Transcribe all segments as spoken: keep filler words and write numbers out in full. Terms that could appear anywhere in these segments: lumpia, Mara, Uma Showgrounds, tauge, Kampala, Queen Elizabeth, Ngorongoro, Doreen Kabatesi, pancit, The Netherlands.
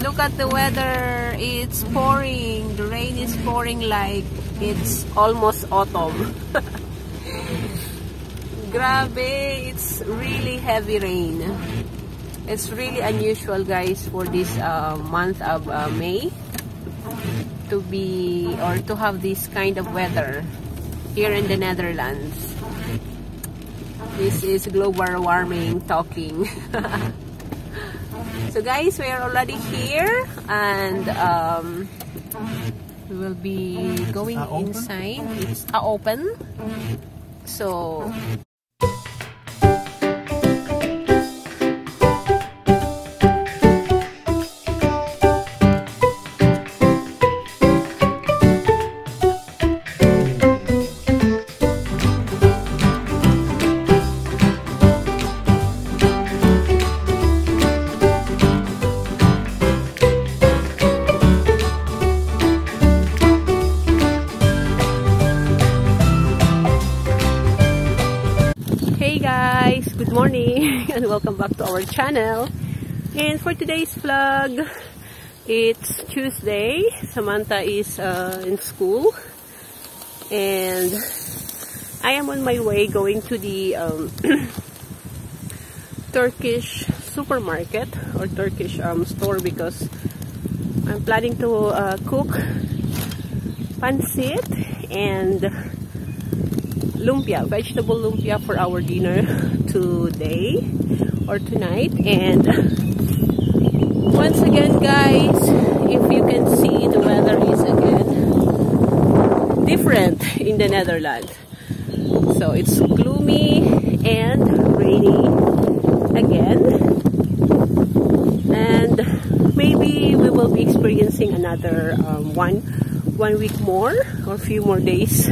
Look at the weather. It's pouring. The rain is pouring like it's almost autumn. Grabe, it's really heavy rain. It's really unusual, guys, for this uh, month of uh, May to be or to have this kind of weather here in the Netherlands. This is global warming talking. So guys, we are already here, and um, we will be going inside. It's open. So... Good morning and welcome back to our channel. And for today's vlog, it's Tuesday. Samantha is uh, in school, and I am on my way going to the um, Turkish supermarket or Turkish um, store because I'm planning to uh, cook pancit and lumpia, vegetable lumpia for our dinner today or tonight. And once again, guys, if you can see, the weather is again different in the Netherlands. So it's gloomy and rainy again, and maybe we will be experiencing another um, one one week more or few more days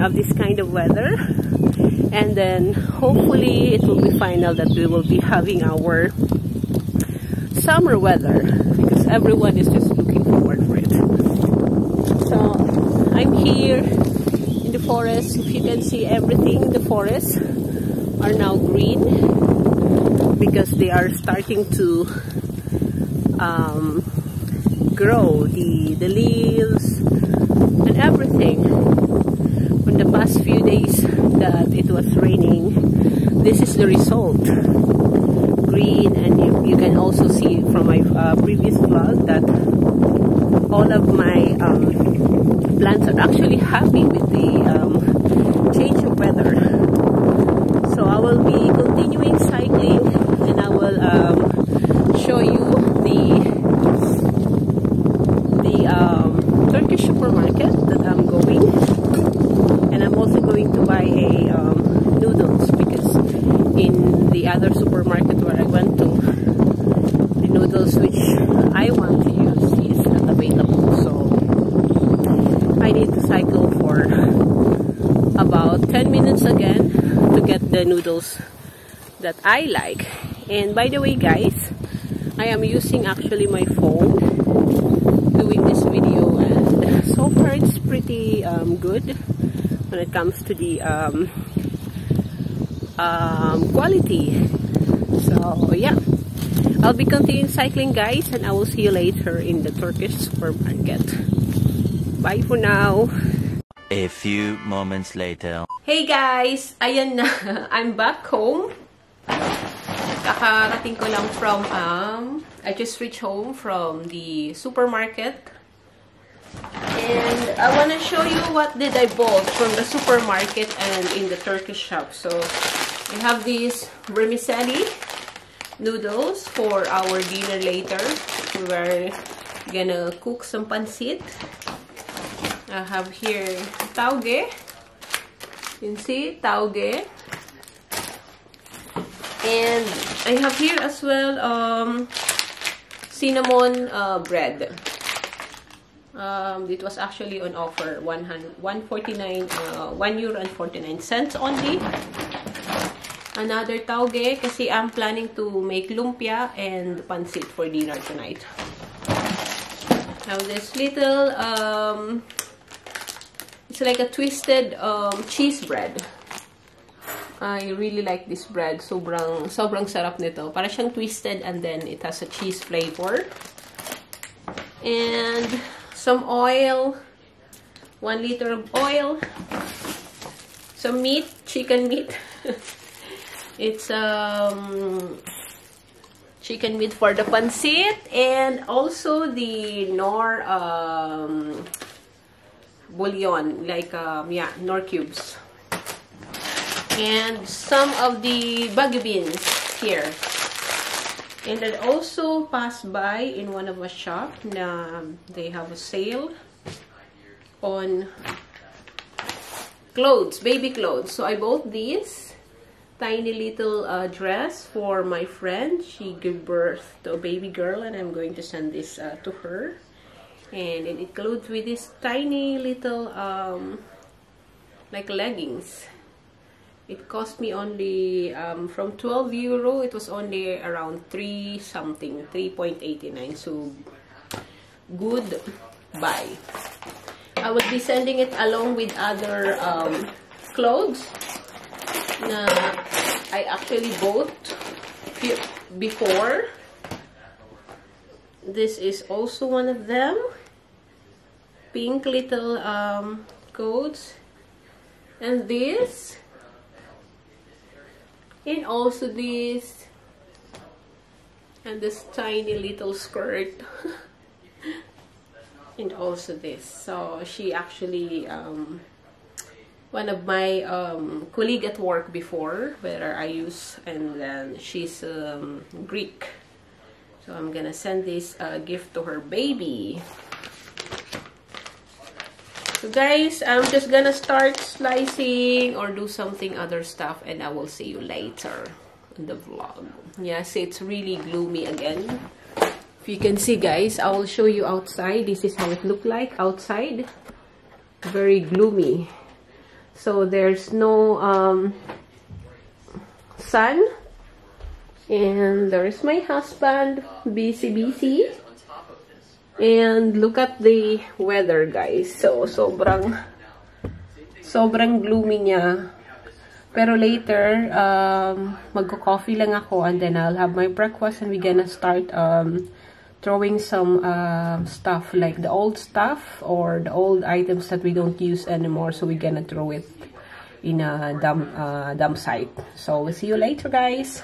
of this kind of weather, and then hopefully it will be final that we will be having our summer weather, because everyone is just looking forward for it. So I'm here in the forest. If you can see everything, the forests are now green because they are starting to um, grow the, the leaves and everything. The past few days that it was raining, this is the result, green. And you, you can also see from my uh, previous vlog that all of my um, plants are actually happy with the um, change of weather. So I will be continuing cycling, and I will um, show you the the um, Turkish supermarket that I'm going. And I'm also going to buy a um, noodles, because in the other supermarket where I went to, the noodles which I want to use is not available. So I need to cycle for about ten minutes again to get the noodles that I like. And by the way, guys, I am using actually my phone doing this video, and so far it's pretty um, good when it comes to the um, um, quality. So yeah, I'll be continuing cycling, guys, and I will see you later in the Turkish supermarket. Bye for now. A few moments later. Hey guys, ayan na. I'm back home. Kakarating ko lang from um, I just reached home from the supermarket. And I want to show you what did I bought from the supermarket and in the Turkish shop. So we have these vermicelli noodles for our dinner later. We were gonna cook some pancit. I have here tauge. You can see tauge. And I have here as well um, cinnamon uh, bread. Um, it was actually on offer, one forty-nine, uh, one euro and forty-nine cents only. Another tauge, kasi I'm planning to make lumpia and pancit for dinner tonight. Now this little, um, it's like a twisted um, cheese bread. I really like this bread. Sobrang, sobrang sarap nito. Para siyang twisted, and then it has a cheese flavor. and some oil, one liter of oil, some meat, chicken meat. It's um chicken meat for the pancit, and also the nor um bouillon, like um yeah, nor cubes, and some of the bagu beans here. And then also passed by in one of a shop na they have a sale on clothes, baby clothes. So I bought these tiny little uh, dress for my friend. She gave birth to a baby girl, and I'm going to send this uh, to her. And it includes with this tiny little um, like leggings. It cost me only um, from twelve euro. It was only around three something, three point eight nine. So good buy. I will be sending it along with other um, clothes na I actually bought before. This is also one of them. Pink little um, coats, and this. And also this, and this tiny little skirt, and also this. So she actually, um, one of my um, colleague at work before, where I use, and then she's um, Greek. So I'm gonna send this uh, gift to her baby. So guys, I'm just gonna start slicing or do something other stuff, and I will see you later in the vlog. Yes, it's really gloomy again. If you can see, guys, I will show you outside. This is how it looked like outside. Very gloomy. So there's no um, sun. And there's my husband, busy, busy. And look at the weather, guys. So sobrang sobrang gloomy niya. Pero later, um magko-coffee lang ako, and then I'll have my breakfast, and we're gonna start um throwing some um uh, stuff, like the old stuff or the old items that we don't use anymore. So we're gonna throw it in a dump uh, dump site. So we'll see you later, guys.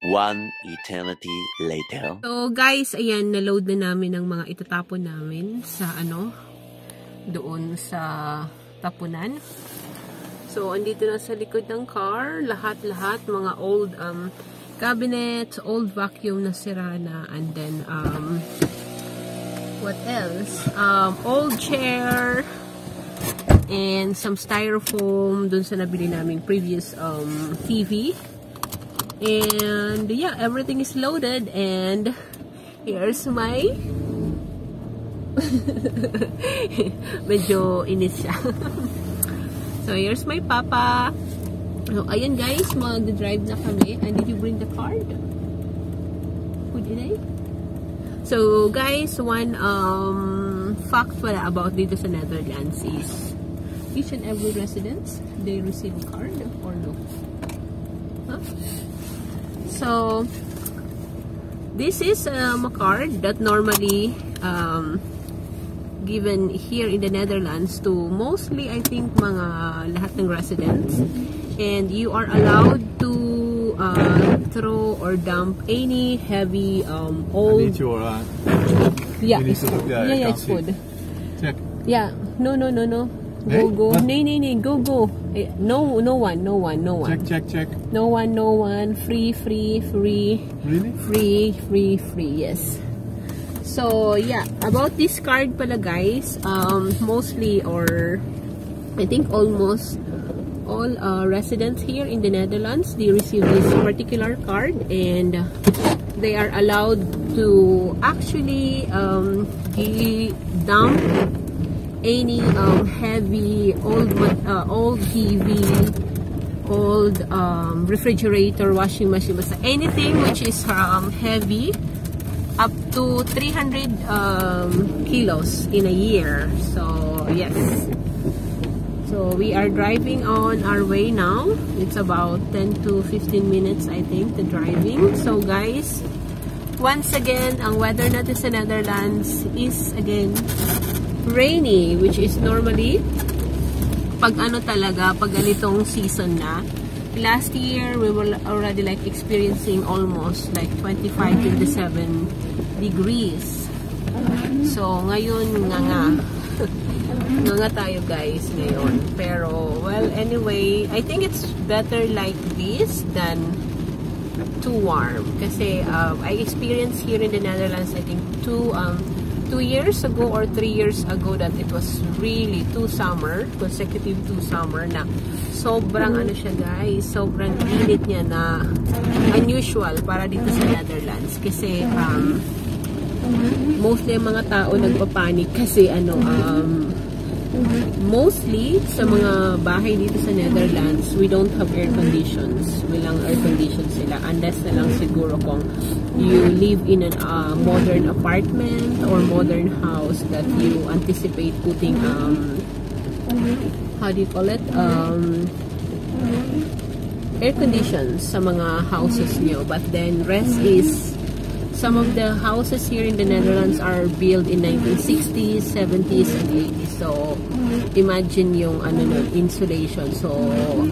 One eternity later. So guys, ayan, na-load na namin ang mga itatapon namin sa ano, doon sa tapunan. So andito na sa likod ng car, lahat-lahat, mga old um cabinets, old vacuum na sira na, and then um what else? Um old chair and some styrofoam doon sa nabili naming previous um T V. And yeah, everything is loaded, and here's my medyo inis siya. So here's my papa. So ayan guys, mag-drive na kami. And did you bring the card? Who did I? So guys, one um fact pala about dito sa Netherlands is each and every residence, they receive a card or no? Huh? So, this is um, a card that normally um, given here in the Netherlands to mostly, I think, mga lahat ng residents. And you are allowed to uh, throw or dump any heavy um, old... I need your... Uh, yeah, you need it's food. Yeah, yeah, it's food. Check. Yeah. No, no, no, no. Go, go. Nay, nay, nay. Go, go. No, no one, no one, no one. Check, check, check. No one, no one. Free, free, free. Really? Free, free, free. Yes. So, yeah. About this card pala, guys. Um, mostly or I think almost all uh, residents here in the Netherlands, they receive this particular card, and they are allowed to actually um, dump any um, heavy old uh, old T V, old um, refrigerator, washing machine, anything which is um, heavy up to three hundred um, kilos in a year. So yes, so we are driving on our way now. It's about ten to fifteen minutes, I think, the driving. So guys, Once again, ang weather natin sa Netherlands is again rainy, which is normally pag ano talaga, pag ganitong season na. Last year, we were already like experiencing almost like twenty-five, twenty-seven degrees. So, ngayon nga nga. Nga nga tayo guys ngayon. Pero, well, anyway, I think it's better like this than too warm, kasi uh, I experienced here in the Netherlands, I think two um, two years ago or three years ago that it was really two summer, consecutive two summer na sobrang ano siya guys, sobrang init niya na unusual para dito sa Netherlands, kasi um, mostly ang mga tao nagpapanik kasi ano um, mostly sa mga bahay dito sa Netherlands, we don't have air conditions. Walang air conditions sila. Unless na lang siguro kung you live in a uh, modern apartment or modern house that you anticipate putting, um, how do you call it? Um, air conditions sa mga houses nyo. But then rest is, some of the houses here in the Netherlands are built in nineteen sixties, seventies, and eighties. So, imagine yung ano no, insulation. So,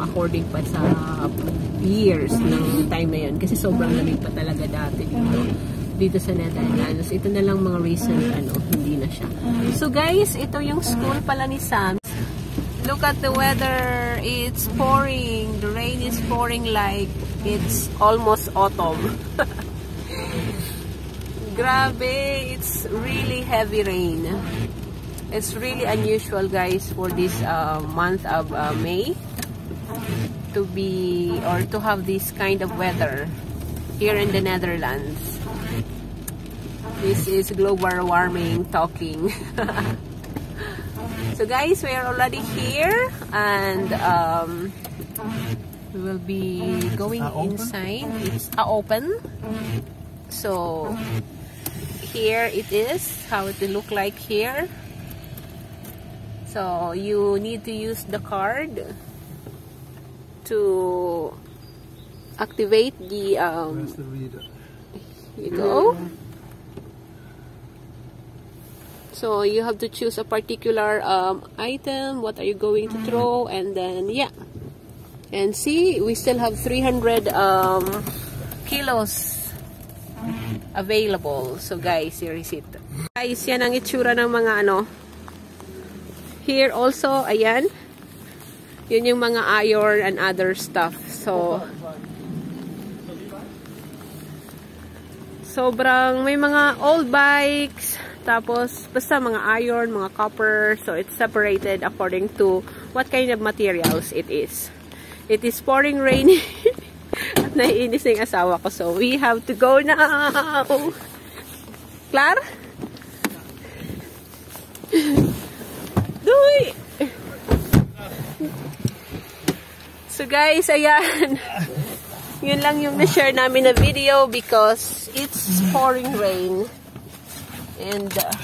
according pa sa years ng time na yun. Kasi sobrang lamig pa talaga dati dito. Dito sa Netherlands. Ito na lang mga recent, ano, hindi na siya. So, guys, ito yung school pala ni Sam. Look at the weather. It's pouring. The rain is pouring like it's almost autumn. Grabe, it's really heavy rain. It's really unusual guys for this uh, month of uh, May to be or to have this kind of weather here in the Netherlands. This is global warming talking. So guys, we are already here and um, we will be going inside. It's uh, open. So here it is, how it will look like here. So you need to use the card to activate the um Where's the reader? You go. So you have to choose a particular um item, what are you going to throw, and then yeah. And see, we still have three hundred um kilos available. So guys, here is it. Guys, yan ang itsura ng mga ano. Here also, ayan. Yun yung mga iron and other stuff. So, sobrang may mga old bikes. Tapos, basta mga iron, mga copper. So, it's separated according to what kind of materials it is. It is pouring rain. At naiinis na yung asawa ko. So, we have to go now. Klar? Duy! So, guys, ayan. Yun lang yung na-share namin na video because it's pouring rain. And, uh,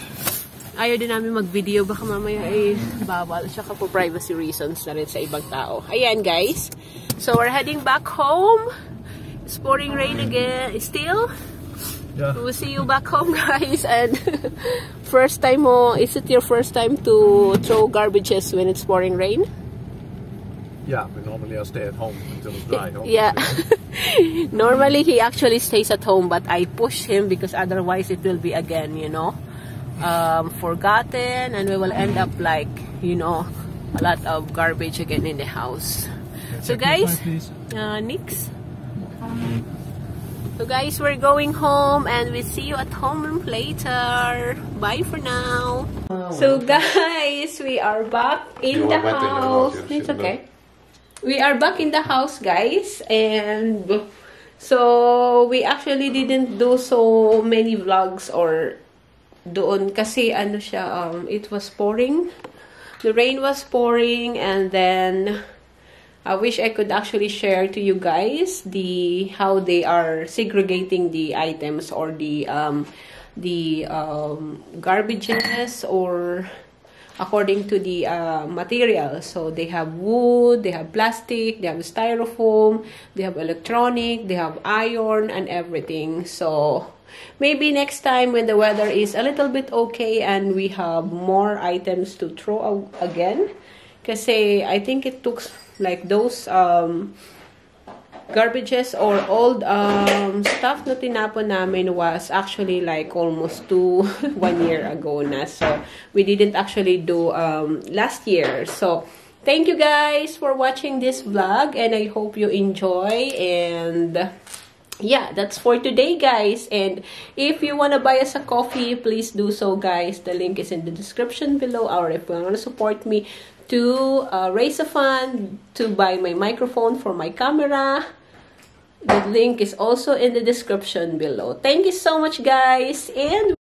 ayaw din namin mag-video. Baka mamaya ay bawal. Tsaka for privacy reasons na rin sa ibang tao. Ayan, guys. So we're heading back home. It's pouring rain again still. Yeah. We'll see you back home guys, and first time mo, is it your first time to throw garbages when it's pouring rain? Yeah, we normally I stay at home until it's dry. Yeah. Normally he actually stays at home, but I push him because otherwise it will be again, you know, um, forgotten, and we will end up like, you know, a lot of garbage again in the house. So guys, uh, Nix. So guys, we're going home and we'll see you at home later. Bye for now. So guys, we are back in the house. It's okay. We are back in the house guys, and so we actually didn't do so many vlogs or doon kasi ano siya, um, it was pouring. The rain was pouring, and then I wish I could actually share to you guys the how they are segregating the items or the um, the um, garbages or according to the uh, material. So they have wood, they have plastic, they have styrofoam, they have electronic, they have iron and everything. So Maybe next time when the weather is a little bit okay and we have more items to throw out again. Kasi I think it took like those um, garbages or old um, stuff na tinapon namin was actually like almost two, one year ago na. So we didn't actually do um, last year. So thank you guys for watching this vlog and I hope you enjoy, and yeah, that's for today guys. And if you want to buy us a coffee, please do so guys. The link is in the description below, or if you want to support me to uh, raise a fund to buy my microphone for my camera, the link is also in the description below. Thank you so much guys, and